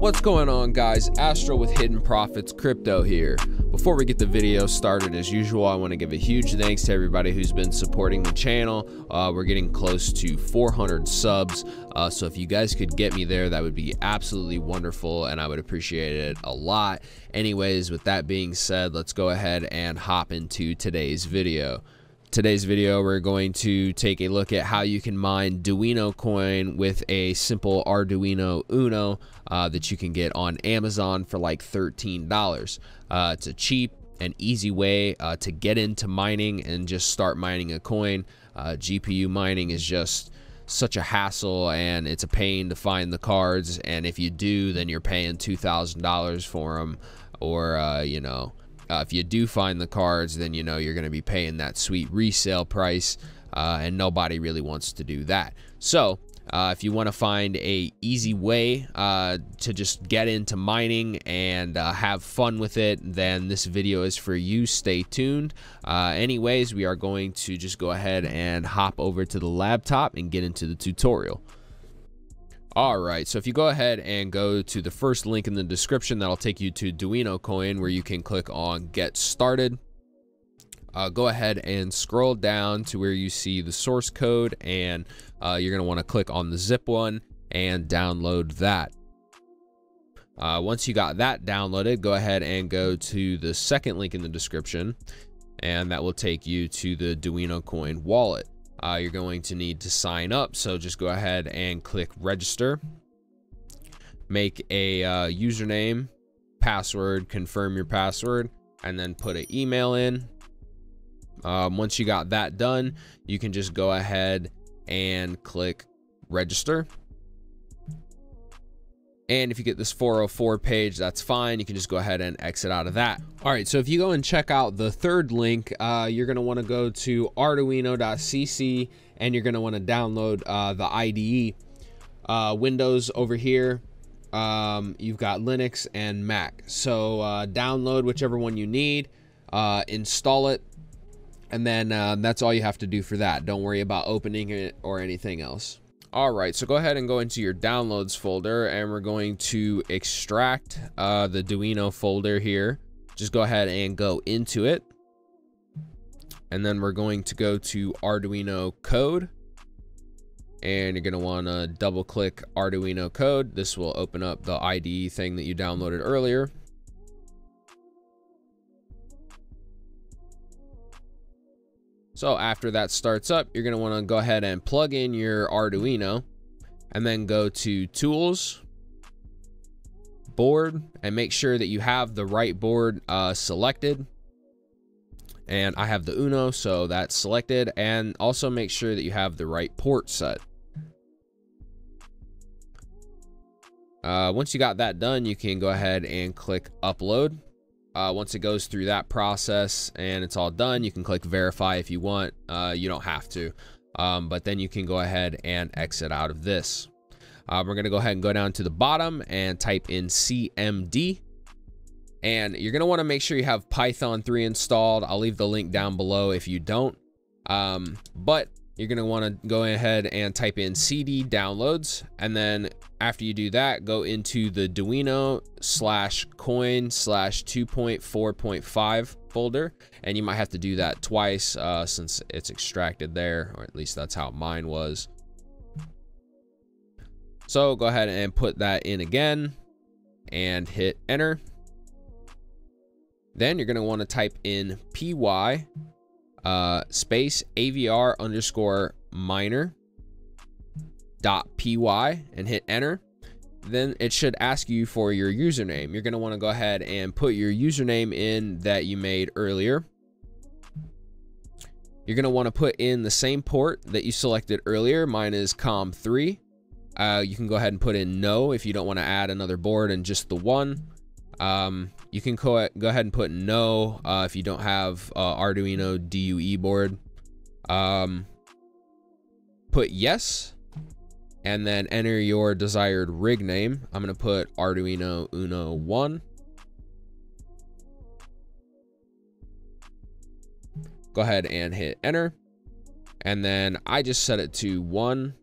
What's going on, guys? Astro with Hidden Profits Crypto here. Before we get the video started, as usual, I want to give a huge thanks to everybody who's been supporting the channel. We're getting close to 400 subs, so if you guys could get me there, that would be absolutely wonderful, and I would appreciate it a lot. Anyways, with that being said, let's go ahead and hop into today's video. Today's video, we're going to take a look at how you can mine Duino-Coin with a simple Arduino Uno that you can get on Amazon for like $13. It's a cheap and easy way to get into mining and just start mining a coin. GPU mining is just such a hassle, and it's a pain to find the cards, and if you do, then you're paying $2,000 for them, or you know, if you do find the cards, then you know you're going to be paying that sweet resale price, and nobody really wants to do that. So if you want to find a easy way to just get into mining and have fun with it, then this video is for you. Stay tuned. Anyways, we are going to just go ahead and hop over to the laptop and get into the tutorial. Alright, so if you go ahead and go to the first link in the description, that'll take you to Duino-Coin, where you can click on Get Started. Go ahead and scroll down to where you see the source code, and you're going to want to click on the zip one and download that. Once you got that downloaded, go ahead and go to the second link in the description, and that will take you to the Duino-Coin wallet. You're going to need to sign up, so just go ahead and click register, make a username, password, confirm your password, and then put an email in. Once you got that done, you can just go ahead and click register. And if you get this 404 page, that's fine. You can just go ahead and exit out of that. All right, so if you go and check out the third link, you're going to want to go to arduino.cc, and you're going to want to download the IDE. Windows over here, you've got Linux and Mac. So download whichever one you need, install it, and then that's all you have to do for that. Don't worry about opening it or anything else. All right, so go ahead and go into your downloads folder, and we're going to extract the Duino folder here. Just go ahead and go into it. And then we're going to go to Arduino code, and you're gonna wanna double click Arduino code. This will open up the IDE thing that you downloaded earlier. So after that starts up, you're going to want to go ahead and plug in your Arduino, and then go to Tools, Board, and make sure that you have the right board selected. And I have the Uno, so that's selected. And also make sure that you have the right port set. Once you got that done, you can go ahead and click Upload. Once it goes through that process and it's all done, you can click verify if you want. You don't have to, but then you can go ahead and exit out of this. We're going to go ahead and go down to the bottom and type in CMD. And you're going to want to make sure you have Python 3 installed. I'll leave the link down below if you don't. But you're going to want to go ahead and type in CD downloads. And then after you do that, go into the Duino/coin/2.4.5 folder. And you might have to do that twice since it's extracted there, or at least that's how mine was. So go ahead and put that in again and hit enter. Then you're going to want to type in PY space avr_miner.py and hit enter. Then it should ask you for your username. You're going to want to go ahead and put your username in that you made earlier. You're going to want to put in the same port that you selected earlier. Mine is COM3. You can go ahead and put in no if you don't want to add another board and just the one. You can go ahead and put no if you don't have Arduino DUE board. Put yes, and then enter your desired rig name. I'm going to put Arduino Uno 1. Go ahead and hit enter. And then I just set it to 1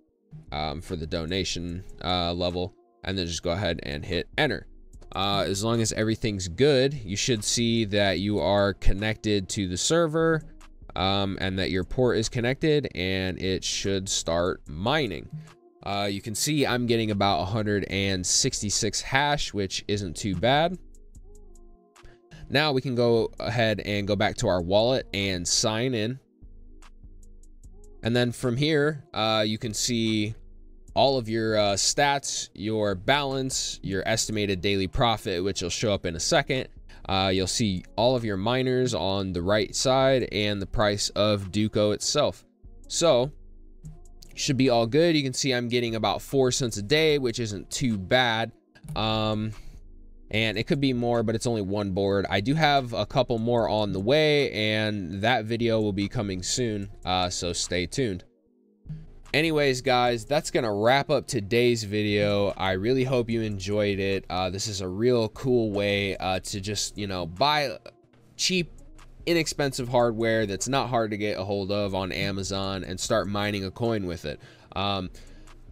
for the donation level. and then just go ahead and hit enter. As long as everything's good, you should see that you are connected to the server and that your port is connected, and it should start mining. You can see I'm getting about 166 hash, which isn't too bad. Now we can go ahead and go back to our wallet and sign in. And then from here, you can see all of your stats, your balance, your estimated daily profit, which will show up in a second. You'll see all of your miners on the right side and the price of Duino itself. So should be all good. You can see I'm getting about 4 cents a day, which isn't too bad. And it could be more, but it's only one board. I do have a couple more on the way, and that video will be coming soon. So stay tuned. Anyways, guys, that's gonna wrap up today's video. I really hope you enjoyed it. This is a real cool way to just, you know, buy cheap, inexpensive hardware that's not hard to get a hold of on Amazon and start mining a coin with it.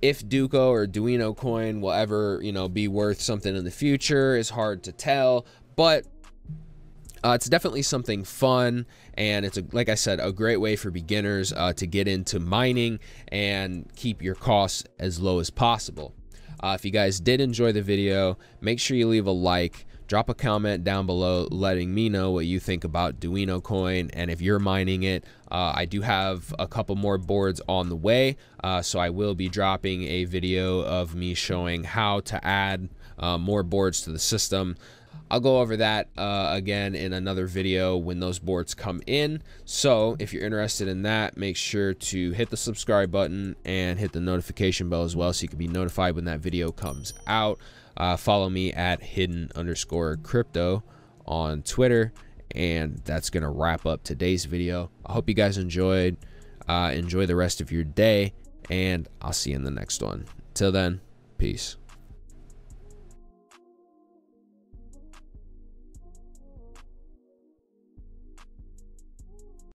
If Duino or Duino-Coin will ever, you know, be worth something in the future is hard to tell, but it's definitely something fun, and it's, like I said, a great way for beginners to get into mining and keep your costs as low as possible. If you guys did enjoy the video, make sure you leave a like, drop a comment down below letting me know what you think about Duino-Coin and if you're mining it. I do have a couple more boards on the way, so I will be dropping a video of me showing how to add more boards to the system. I'll go over that again in another video when those boards come in. So if you're interested in that, make sure to hit the subscribe button and hit the notification bell as well, so you can be notified when that video comes out. Follow me at hidden_crypto on Twitter. And that's going to wrap up today's video. I hope you guys enjoyed. Enjoy the rest of your day, and I'll see you in the next one. Till then, peace.